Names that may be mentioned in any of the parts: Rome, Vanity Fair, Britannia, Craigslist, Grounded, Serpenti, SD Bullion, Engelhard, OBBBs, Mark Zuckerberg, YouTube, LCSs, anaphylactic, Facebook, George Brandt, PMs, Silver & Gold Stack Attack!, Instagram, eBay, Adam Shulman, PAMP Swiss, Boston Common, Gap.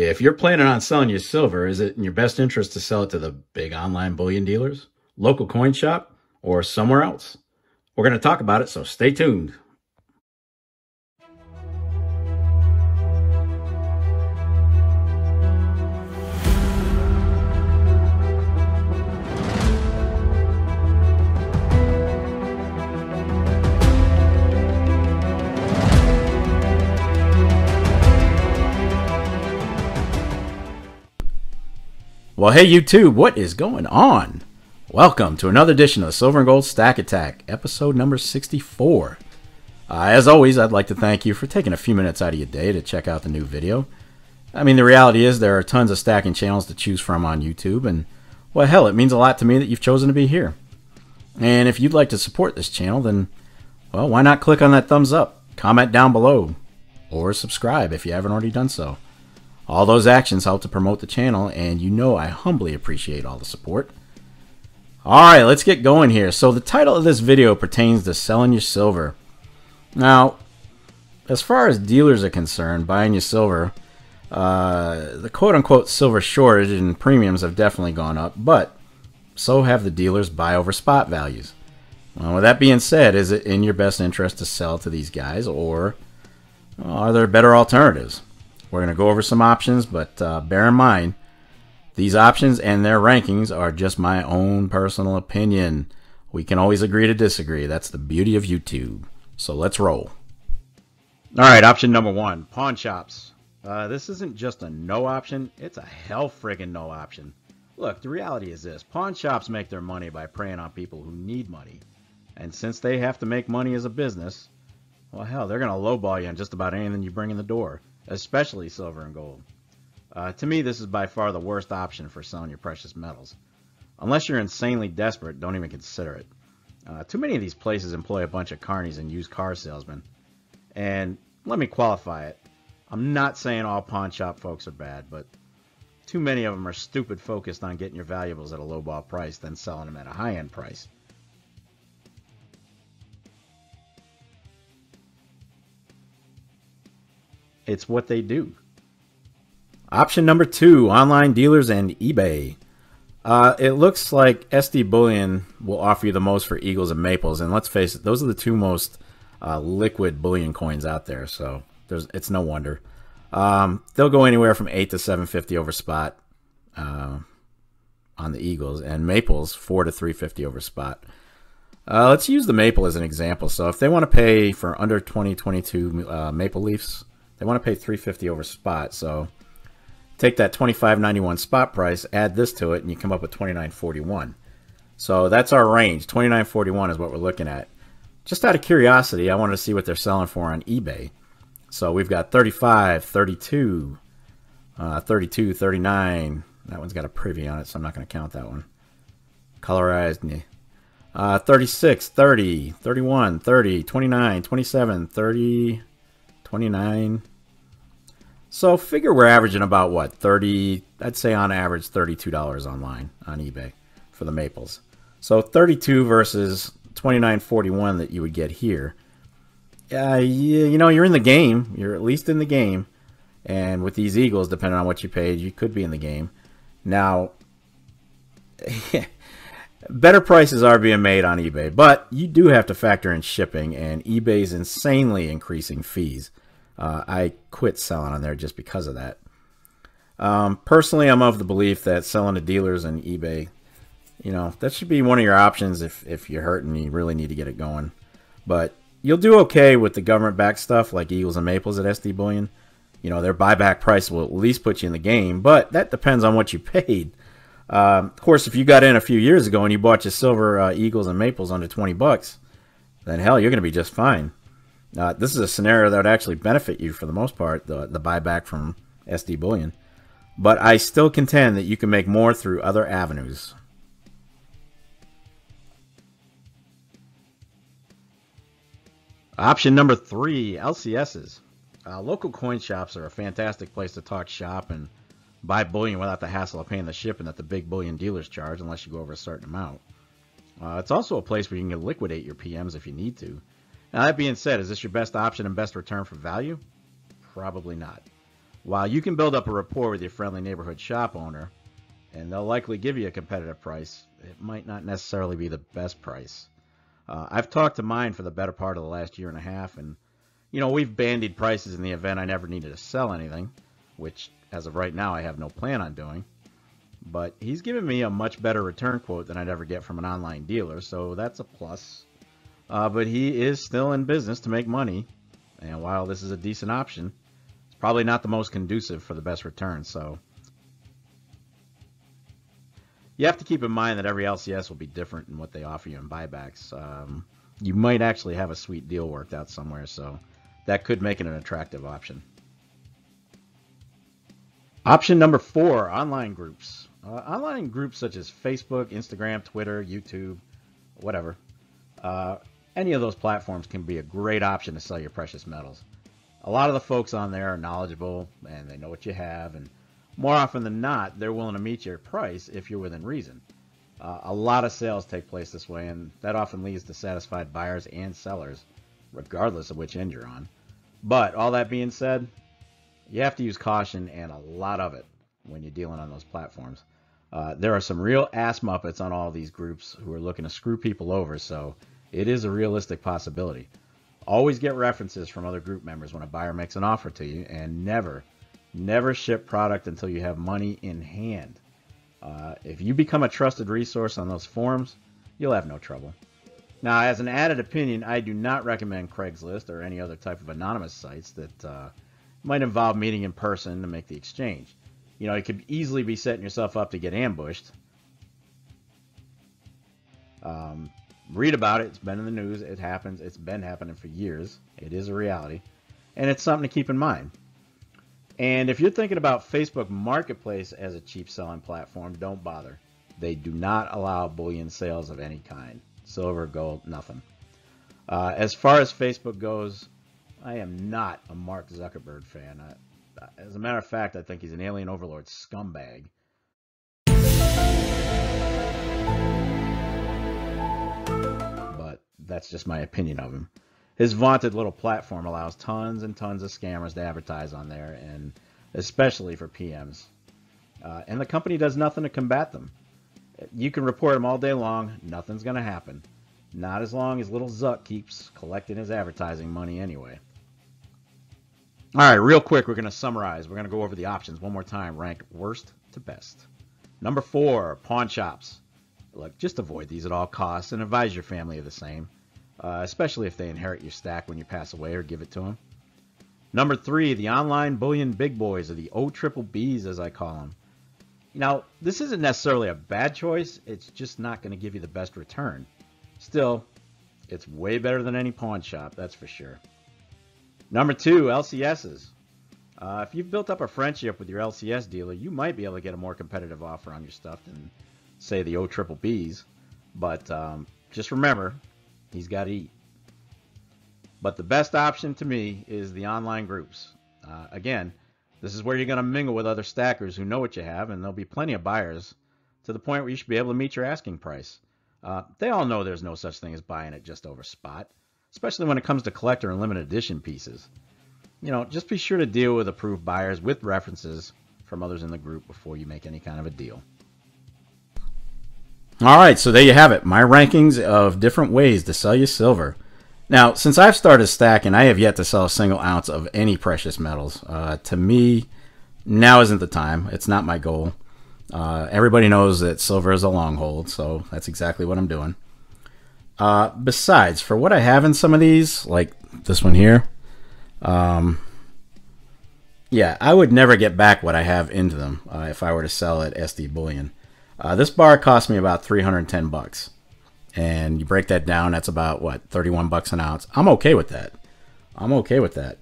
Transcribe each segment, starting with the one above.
If you're planning on selling your silver, is it in your best interest to sell it to the big online bullion dealers, local coin shop, or somewhere else? We're going to talk about it, so stay tuned. Well, hey YouTube, what is going on? Welcome to another edition of the Silver and Gold Stack Attack, episode number 64. As always, I'd like to thank you for taking a few minutes out of your day to check out the new video. I mean, the reality is there are tons of stacking channels to choose from on YouTube, and, well, hell, it means a lot to me that you've chosen to be here. And if you'd like to support this channel, then, well, why not click on that thumbs up, comment down below, or subscribe if you haven't already done so. All those actions help to promote the channel, and you know I humbly appreciate all the support. Alright, let's get going here. So the title of this video pertains to selling your silver. Now, as far as dealers are concerned, buying your silver, the quote-unquote silver shortage and premiums have definitely gone up, but so have the dealers buy over spot values. Well, with that being said, is it in your best interest to sell to these guys, or are there better alternatives? We're going to go over some options, but bear in mind, these options and their rankings are just my own personal opinion. We can always agree to disagree. That's the beauty of YouTube. So let's roll. All right, option number one, pawn shops. This isn't just a no option. It's a hell friggin' no option. Look, the reality is this. Pawn shops make their money by preying on people who need money. And since they have to make money as a business, well, hell, they're going to lowball you on just about anything you bring in the door, especially silver and gold. To me, this is by far the worst option for selling your precious metals. Unless you're insanely desperate, don't even consider it. Too many of these places employ a bunch of carnies and used car salesmen. And let me qualify it. I'm not saying all pawn shop folks are bad, but too many of them are stupid focused on getting your valuables at a lowball price, then selling them at a high-end price. It's what they do. Option number two, online dealers and eBay. It looks like SD Bullion will offer you the most for eagles and maples, and let's face it, those are the two most liquid bullion coins out there, so it's no wonder. They'll go anywhere from $8 to $7.50 over spot on the eagles, and maples $4 to $3.50 over spot. Let's use the maple as an example. So if they want to pay for under 2022 maple leafs, they want to pay $3.50 over spot, so take that $25.91 spot price, add this to it, and you come up with $29.41. So that's our range. $29.41 is what we're looking at. Just out of curiosity, I wanted to see what they're selling for on eBay. So we've got $35, $32, $39. That one's got a privy on it, so I'm not going to count that one. Colorized, meh. $36, $30, $31, $30, $29, $27, $30, $29. So figure we're averaging about what, 30, I'd say on average $32 online on eBay for the maples. So 32 versus $29.41 that you would get here. You know, you're in the game. You're at least in the game. And with these eagles, depending on what you paid, you could be in the game. Now, better prices are being made on eBay, but you do have to factor in shipping and eBay's insanely increasing fees. I quit selling on there just because of that. Personally, I'm of the belief that selling to dealers and eBay, you know, that should be one of your options if you're hurting and you really need to get it going. But you'll do okay with the government-backed stuff like eagles and maples at SD Bullion. You know, their buyback price will at least put you in the game, but that depends on what you paid. Of course, if you got in a few years ago and you bought your silver eagles and maples under 20 bucks, then hell, you're going to be just fine. This is a scenario that would actually benefit you for the most part, the buyback from SD Bullion. But I still contend that you can make more through other avenues. Option number three, LCSs. Local coin shops are a fantastic place to talk shop and buy bullion without the hassle of paying the shipping that the big bullion dealers charge unless you go over a certain amount. It's also a place where you can liquidate your PMs if you need to. Now that being said, is this your best option and best return for value? Probably not. While you can build up a rapport with your friendly neighborhood shop owner, and they'll likely give you a competitive price, it might not necessarily be the best price. I've talked to mine for the better part of the last year and a half, and you know, we've bandied prices in the event I never needed to sell anything, which as of right now I have no plan on doing. But he's given me a much better return quote than I'd ever get from an online dealer, so that's a plus. But he is still in business to make money, and while this is a decent option, it's probably not the most conducive for the best return, so you have to keep in mind that every LCS will be different in what they offer you in buybacks. You might actually have a sweet deal worked out somewhere, so that could make it an attractive option. Option number four, online groups. Online groups such as Facebook, Instagram, Twitter, YouTube, whatever. Any of those platforms can be a great option to sell your precious metals. A lot of the folks on there are knowledgeable and they know what you have, and more often than not, they're willing to meet your price if you're within reason. A lot of sales take place this way, and that often leads to satisfied buyers and sellers, regardless of which end you're on. But all that being said, you have to use caution, and a lot of it, when you're dealing on those platforms. There are some real ass muppets on all these groups who are looking to screw people over, so it is a realistic possibility. Always get references from other group members when a buyer makes an offer to you, and never ship product until you have money in hand. If you become a trusted resource on those forums, you'll have no trouble. Now, as an added opinion, I do not recommend Craigslist or any other type of anonymous sites that might involve meeting in person to make the exchange. You know, you could easily be setting yourself up to get ambushed. Read about it. It's been in the news. It happens. It's been happening for years. It is a reality, and it's something to keep in mind. And if you're thinking about Facebook Marketplace as a cheap selling platform, don't bother. They do not allow bullion sales of any kind. Silver, gold, nothing. As far as Facebook goes, I am not a Mark Zuckerberg fan. As a matter of fact, I think he's an alien overlord scumbag. But that's just my opinion of him. His vaunted little platform allows tons and tons of scammers to advertise on there, and especially for PMs. And the company does nothing to combat them. You can report them all day long. Nothing's going to happen. Not as long as little Zuck keeps collecting his advertising money anyway. All right, real quick, we're going to summarize. We're going to go over the options one more time, ranked worst to best. Number four, pawn shops. Look, just avoid these at all costs and advise your family of the same. Especially if they inherit your stack when you pass away or give it to them. Number three, the online bullion big boys, or the OBBBs as I call them. Now, this isn't necessarily a bad choice. It's just not going to give you the best return. Still, it's way better than any pawn shop, that's for sure. Number two, LCSs. If you've built up a friendship with your LCS dealer, you might be able to get a more competitive offer on your stuff than, say, the OBBBs. But just remember, he's got to eat. But the best option to me is the online groups. Again, this is where you're going to mingle with other stackers who know what you have, and there'll be plenty of buyers to the point where you should be able to meet your asking price. They all know there's no such thing as buying it just over spot, especially when it comes to collector and limited edition pieces. You know, just be sure to deal with approved buyers with references from others in the group before you make any kind of a deal. All right, so there you have it, my rankings of different ways to sell your silver. Now, since I've started stacking, I have yet to sell a single ounce of any precious metals. To me, now isn't the time. It's not my goal. Everybody knows that silver is a long hold, so that's exactly what I'm doing. Besides, for what I have in some of these, like this one here, yeah, I would never get back what I have into them if I were to sell at SD Bullion. This bar cost me about 310 bucks, and you break that down, that's about, what, 31 bucks an ounce. I'm okay with that. I'm okay with that.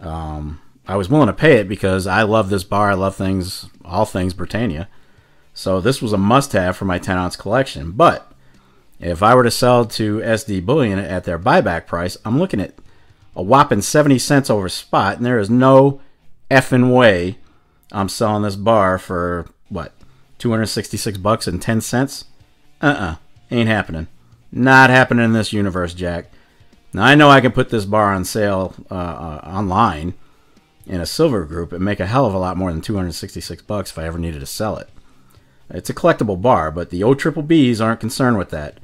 I was willing to pay it because I love this bar. I love things, all things Britannia. So this was a must-have for my 10-ounce collection. But if I were to sell to SD Bullion at their buyback price, I'm looking at a whopping 70 cents over spot, and there is no effing way I'm selling this bar for, what, 266 bucks and 10 cents? Ain't happening. Not happening in this universe, Jack. Now, I know I can put this bar on sale online, in a silver group and make a hell of a lot more than $266 if I ever needed to sell it. It's a collectible bar, but the OBBBs aren't concerned with that.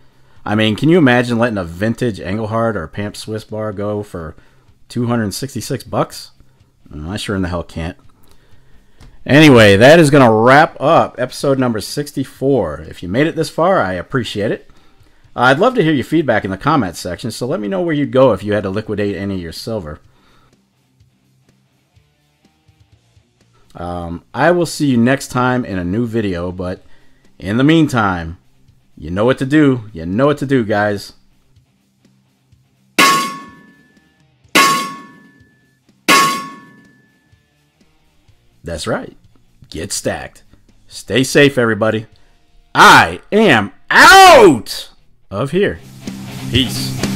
I mean, can you imagine letting a vintage Engelhard or PAMP Swiss bar go for $266? I sure in the hell can't. Anyway, that is going to wrap up episode number 64. If you made it this far, I appreciate it. I'd love to hear your feedback in the comments section, so let me know where you'd go if you had to liquidate any of your silver. I will see you next time in a new video, but in the meantime, you know what to do. You know what to do, guys. That's right. Get stacked. Stay safe, everybody. I am out of here. Peace.